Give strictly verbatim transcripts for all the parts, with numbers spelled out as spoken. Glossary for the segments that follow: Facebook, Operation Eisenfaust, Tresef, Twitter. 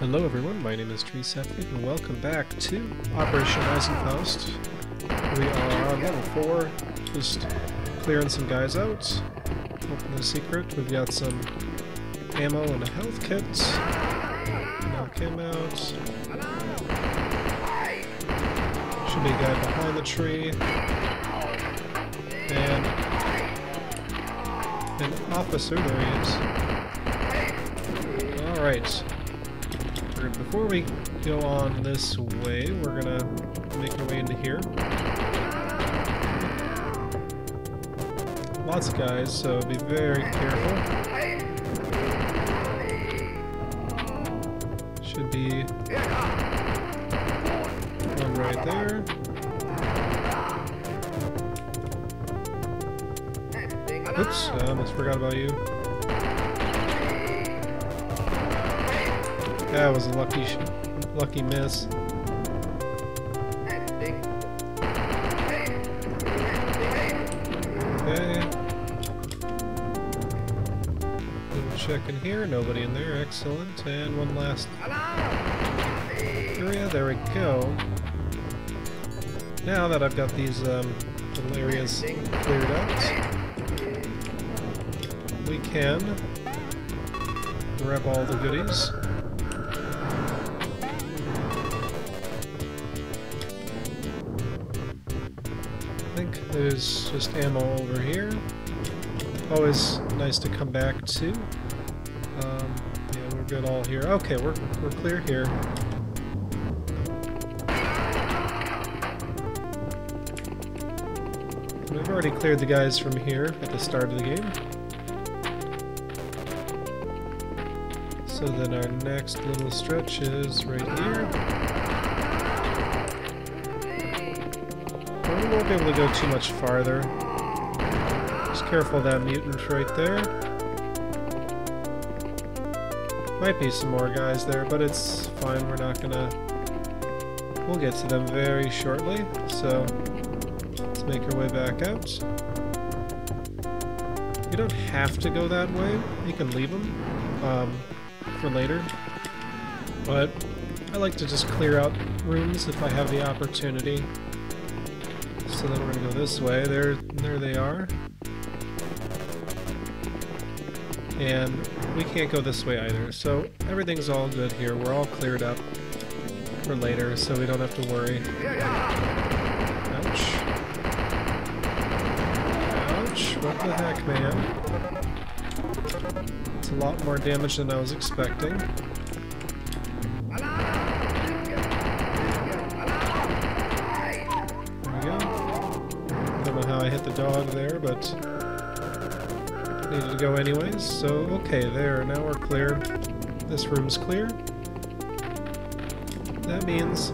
Hello everyone, my name is Tresef, and welcome back to Operation Eisenfaust. We are on level four, just clearing some guys out, open the secret. We've got some ammo and a health kit. Knock him out. Should be a guy behind the tree. And an officer, there he is. Alright. Before we go on this way, we're gonna make our way into here. Lots of guys, so be very careful. Should be one right there. Oops, I almost forgot about you. That was a lucky, sh lucky miss. Okay. Little check in here. Nobody in there. Excellent. And one last area. There we go. Now that I've got these um, little areas cleared out, we can grab all the goodies. There's just ammo over here. Always nice to come back to. Um, yeah, we're good all here. Okay, we're, we're clear here. We've already cleared the guys from here at the start of the game. So then our next little stretch is right here. We won't be able to go too much farther. Just careful of that mutant right there. Might be some more guys there, but it's fine. We're not gonna... We'll get to them very shortly, so let's make our way back out. You don't have to go that way. You can leave them um, for later. But I like to just clear out rooms if I have the opportunity. So then we're gonna go this way. There, there they are. And we can't go this way either. So everything's all good here. We're all cleared up for later, so we don't have to worry. Ouch! Ouch! What the heck, man? It's a lot more damage than I was expecting. Dog there, but needed to go anyways, so okay, there, now we're clear. This room's clear. That means...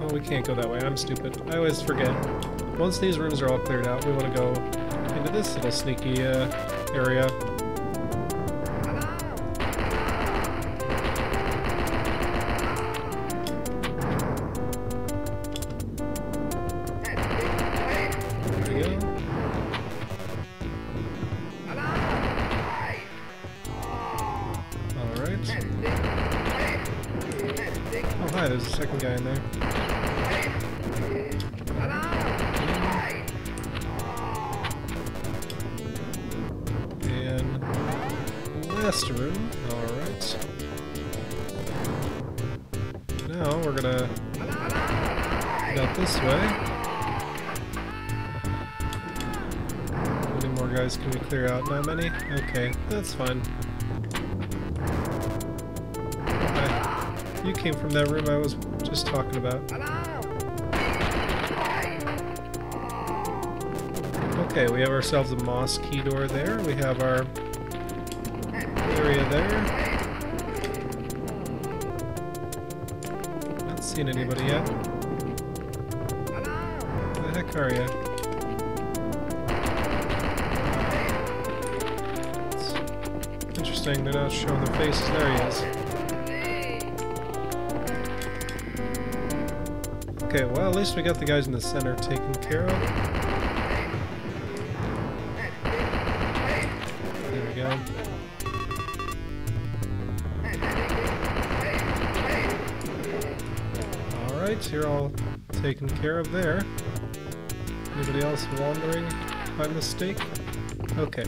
Oh, we can't go that way, I'm stupid. I always forget. Once these rooms are all cleared out, we want to go into this little sneaky uh, area. There's a second guy in there. And last room. Alright. Now we're gonna get out this way. How many more guys can we clear out? Not many? Okay, that's fine. You came from that room I was just talking about. Okay, we have ourselves a moss key door there. We have our area there. Not seen anybody yet. Where the heck are you? It's interesting, they're not showing their faces. There he is. Okay, well at least we got the guys in the center taken care of. There we go. Alright, you're all taken care of there. Anybody else wandering by mistake? Okay.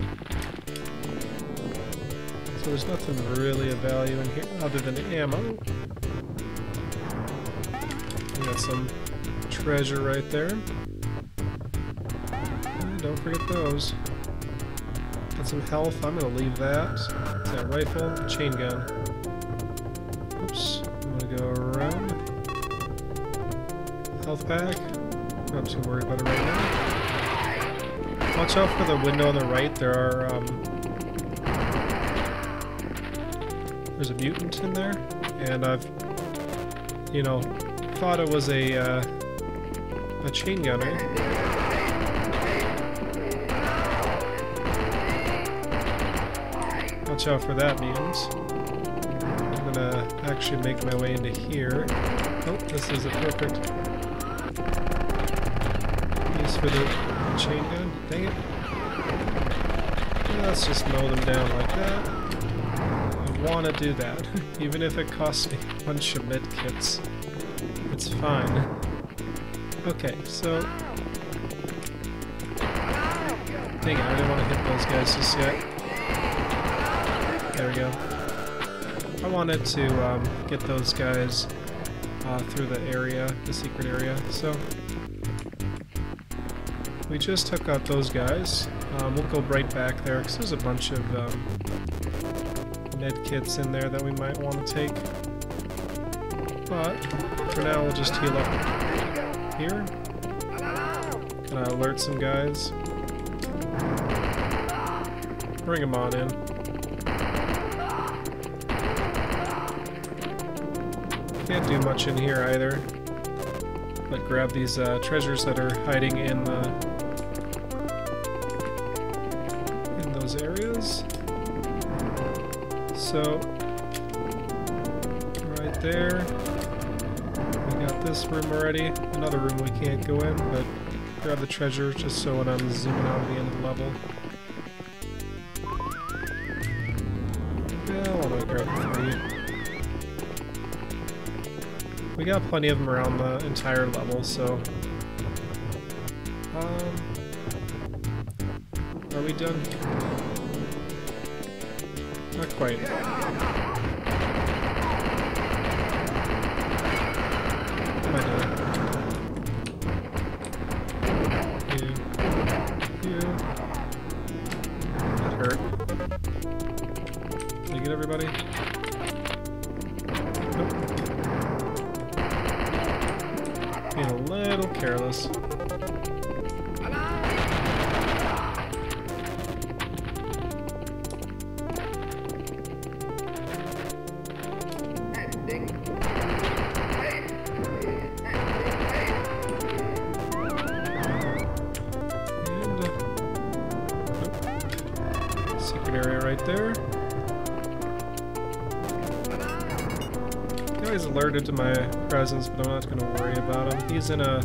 So there's nothing really of value in here other than ammo. We got some treasure right there. And don't forget those. Got some health, I'm gonna leave that. It's that rifle, chain gun. Oops, I'm gonna go around. Health pack. Not too worried about it right now. Watch out for the window on the right, there are um, there's a mutant in there, and I've, you know, thought it was a, uh, a chain gunner. Watch out for that mutant. I'm gonna actually make my way into here. Oh, this is a perfect use for the chain gun. Dang it. Let's just mow them down like that. Want to do that, even if it costs me a bunch of medkits. It's fine. Okay, so... Dang it, I didn't want to hit those guys just yet. There we go. I wanted to um, get those guys uh, through the area, the secret area, so... We just took out those guys. Um, we'll go right back there, because there's a bunch of... Um, med kits in there that we might want to take. But for now we'll just heal up here. Can I alert some guys? Bring them on in. Can't do much in here either. But grab these uh, treasures that are hiding in the in those areas. So, right there, we got this room already, another room we can't go in, but grab the treasure just so when I'm zooming out of the end of the level. Yeah, I'll only grab three. We got plenty of them around the entire level, so... Um, are we done? Not quite. Am I done? You. You. That hurt. Did I get everybody? Nope. Being a little careless. Alerted to my presence, but I'm not going to worry about him. He's in a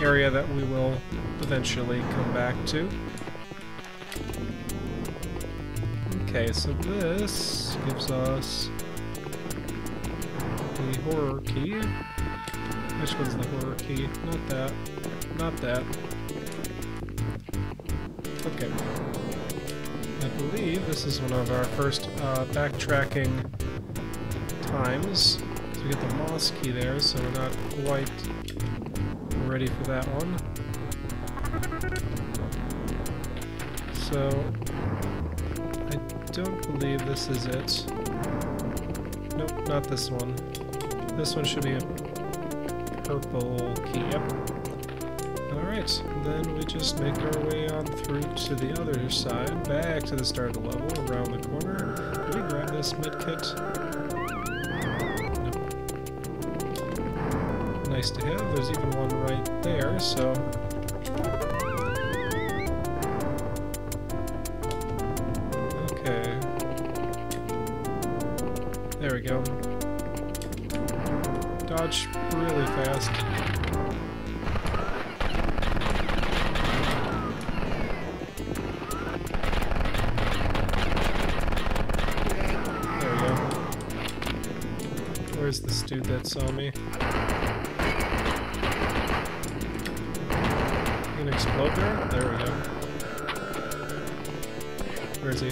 area that we will eventually come back to. Okay, so this gives us the horror key. Which one's the horror key? Not that. Not that. Okay. I believe this is one of our first uh, backtracking times. We get the moss key there, so we're not quite ready for that one. So, I don't believe this is it. Nope, not this one. This one should be a purple key, yep. Alright, then we just make our way on through to the other side, back to the start of the level, around the corner. Let me grab this medkit. Nice to have. There's even one right there, so... Okay. There we go. Dodge really fast. There we go. Where's this dude that saw me? an exploder? There we go. Where is he?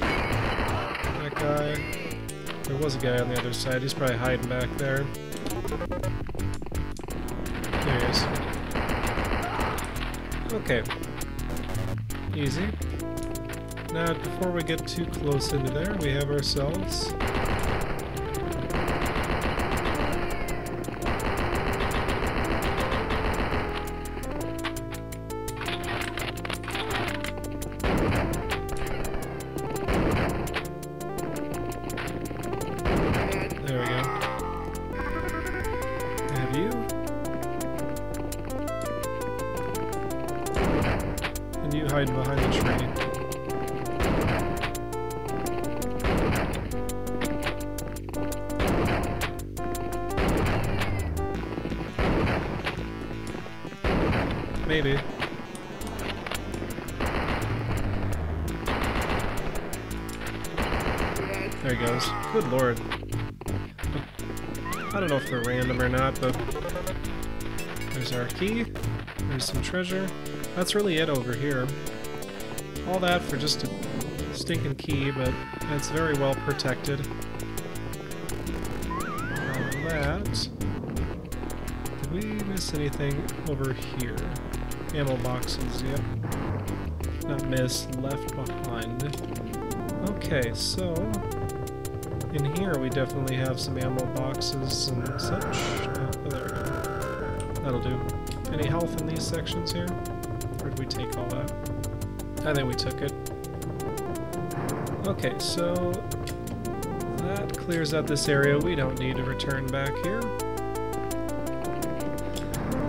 That guy. There was a guy on the other side. He's probably hiding back there. There he is. Okay. Easy. Now, before we get too close into there, we have ourselves... hiding behind the tree. Maybe. There he goes. Good lord. I don't know if they're random or not, but... There's our key. There's some treasure. That's really it over here. All that for just a stinking key, but it's very well protected. And that... Did we miss anything over here? Ammo boxes, yep. Not missed, left behind. Okay, so... In here we definitely have some ammo boxes and such. Oh, there we go. That'll do. Any health in these sections here? Or did we take all that? I think we took it. Okay, so that clears out this area. We don't need to return back here.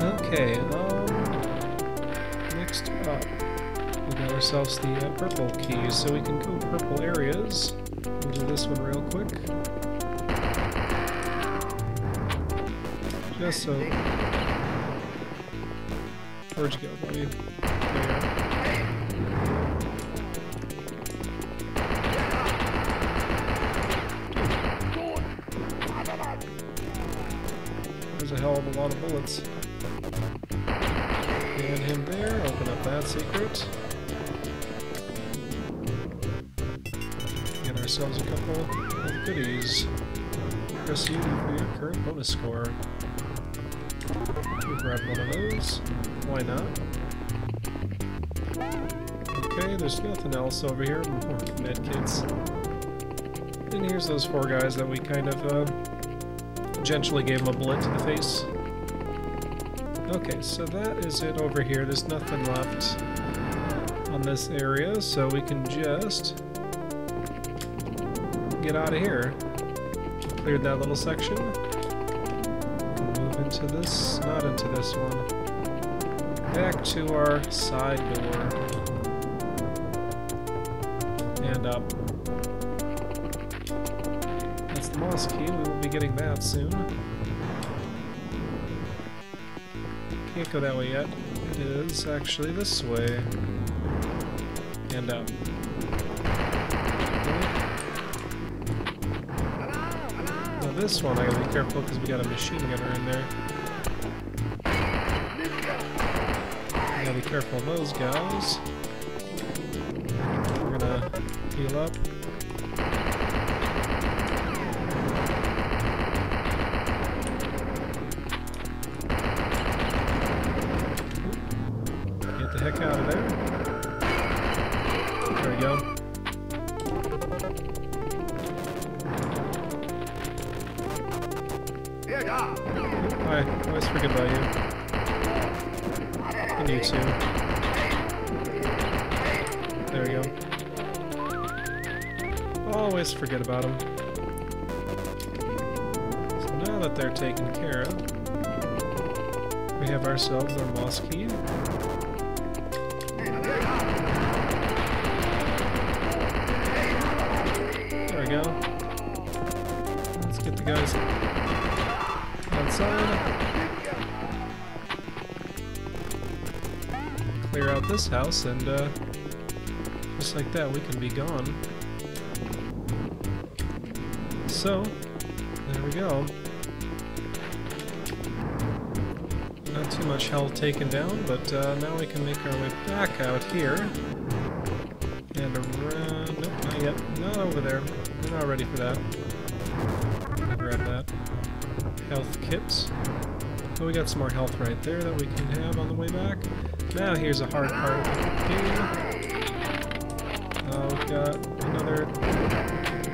Okay, um, next up, we got ourselves the uh, purple keys, so we can go purple areas. We'll do this one real quick. Just so... Where'd you go, buddy? There. A lot of bullets. And him there, open up that secret. Get ourselves a couple of goodies. Press U for your current bonus score. We'll grab one of those. Why not? Okay, there's nothing else over here. More medkits. And here's those four guys that we kind of, uh, gently gave him a bullet to the face. Okay, so that is it over here. There's nothing left on this area, so we can just get out of here. Cleared that little section. Move into this, not into this one. Back to our side door. And up. Moss key, we will be getting that soon. Can't go that way yet. It is actually this way. And up. Okay. Now this one I gotta be careful because we got a machine gunner in there. I gotta be careful of those guys. We're gonna heal up. Heck out of there. There we go. I always forget about you. And you too. There we go. Always forget about them. So now that they're taken care of, we have ourselves our moss key. Go. Let's get the guys outside. Clear out this house, and uh, just like that, we can be gone. So, there we go. Not too much hell taken down, but uh, now we can make our way back out here. And around... Nope, not yet. Not over there. We're not ready for that. Grab that. Health kits. Well, we got some more health right there that we can have on the way back. Now here's a hard part of the game. Uh, we've got another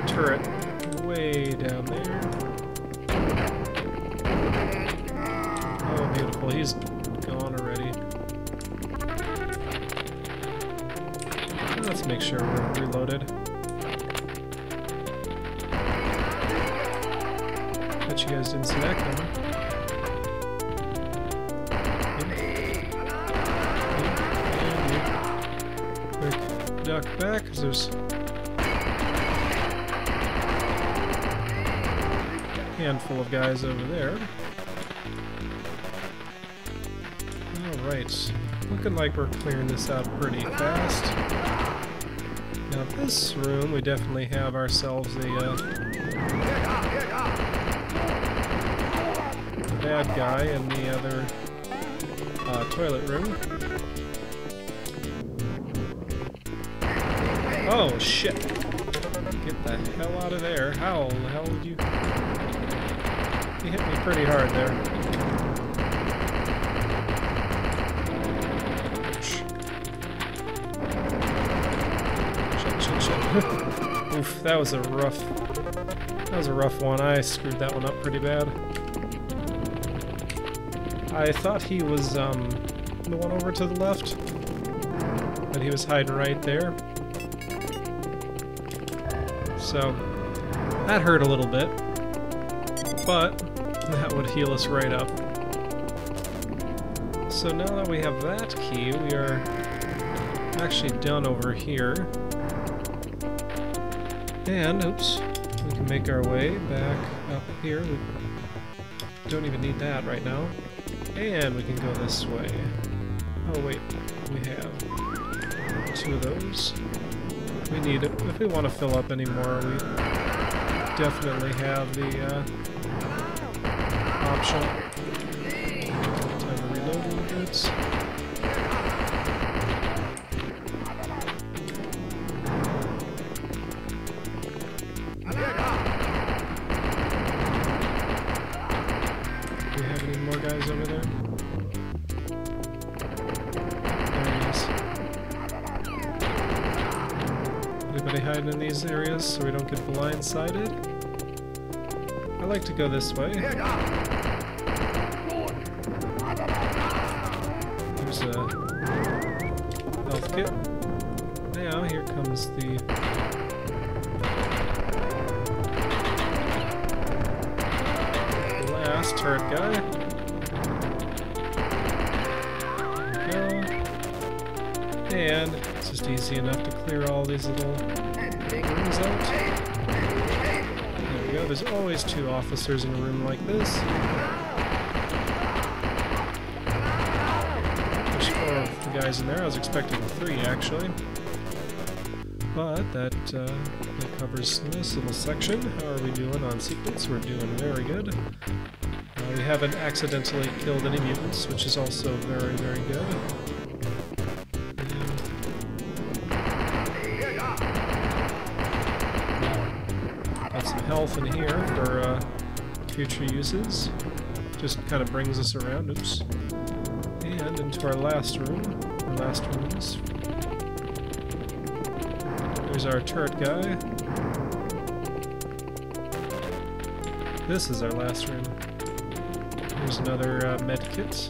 turret way down there. Oh, beautiful. He's gone already. Let's make sure we're reloaded. Bet you guys didn't see that coming. Duck back, because there's a handful of guys over there. Alright, looking like we're clearing this out pretty fast. Now this room, we definitely have ourselves a, uh, a bad guy in the other uh, toilet room. Oh, shit. Get the hell out of there. How the hell did you... You hit me pretty hard there. Shit, shit, shit. Oof, that was a rough... That was a rough one. I screwed that one up pretty bad. I thought he was, um... the one over to the left. But he was hiding right there. So, that hurt a little bit, but that would heal us right up. So now that we have that key, we are actually done over here. And, oops, we can make our way back up here. We don't even need that right now. And we can go this way. Oh wait, we have two of those. We need it. If we want to fill up anymore, we definitely have the uh, option. Time to reload a little bit. Do we have any more guys over there? Hiding in these areas so we don't get blindsided. I like to go this way. There's a health kit. Now here comes the last turret guy. And it's just easy enough to clear all these little rooms out. There we go. There's always two officers in a room like this. There's four of the guys in there. I was expecting three, actually. But that, uh, that covers this little section. How are we doing on sequence? We're doing very good. Uh, we haven't accidentally killed any mutants, which is also very, very good. Health in here for uh, future uses. Just kind of brings us around. Oops. And into our last room. Our last rooms. There's our turret guy. This is our last room. There's another uh, med kit.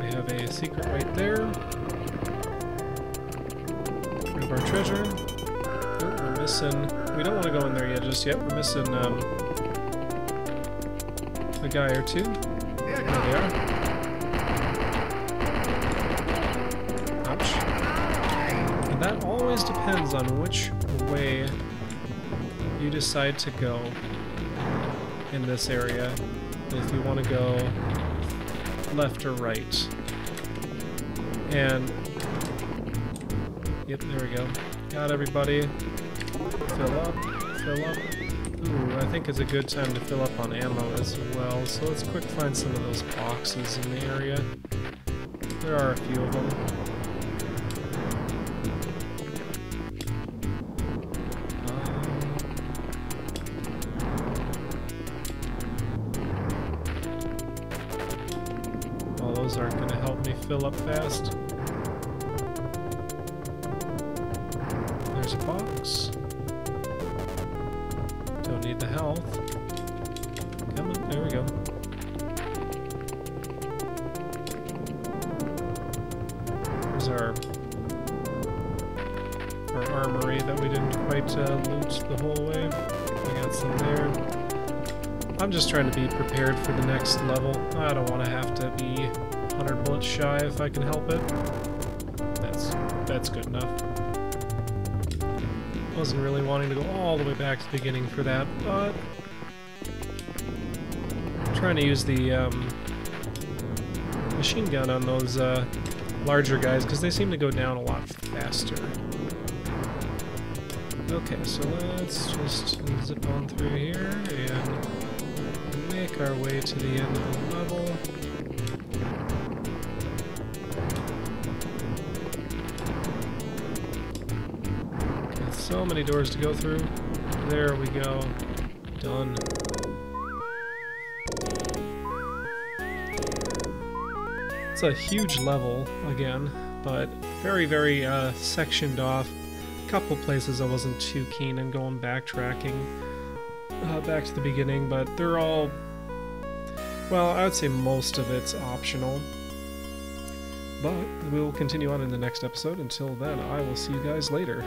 We have a secret right there. We have our treasure. Oh, we're missing... We don't want to go in there yet, just yet. We're missing um, a guy or two. There they are. Ouch. And that always depends on which way you decide to go in this area. If you want to go left or right. And... Yep, there we go. Got everybody. Fill up, fill up, Ooh, I think it's a good time to fill up on ammo as well, so let's quick find some of those boxes in the area. There are a few of them. Um, well, those aren't going to help me fill up fast. There's a box. Don't need the health. Come on, there we go. There's our, our armory that we didn't quite uh, loot the whole way. We got some there. I'm just trying to be prepared for the next level. I don't want to have to be one hundred bullets shy if I can help it. That's, that's good enough. Wasn't really wanting to go all the way back to the beginning for that, but I'm trying to use the um, machine gun on those uh, larger guys because they seem to go down a lot faster. Okay, so let's just zip on through here and make our way to the end of the level. So many doors to go through. There we go. Done. It's a huge level, again, but very, very uh, sectioned off. A couple places I wasn't too keen on going backtracking uh, back to the beginning, but they're all... Well, I would say most of it's optional. But we will continue on in the next episode. Until then, I will see you guys later.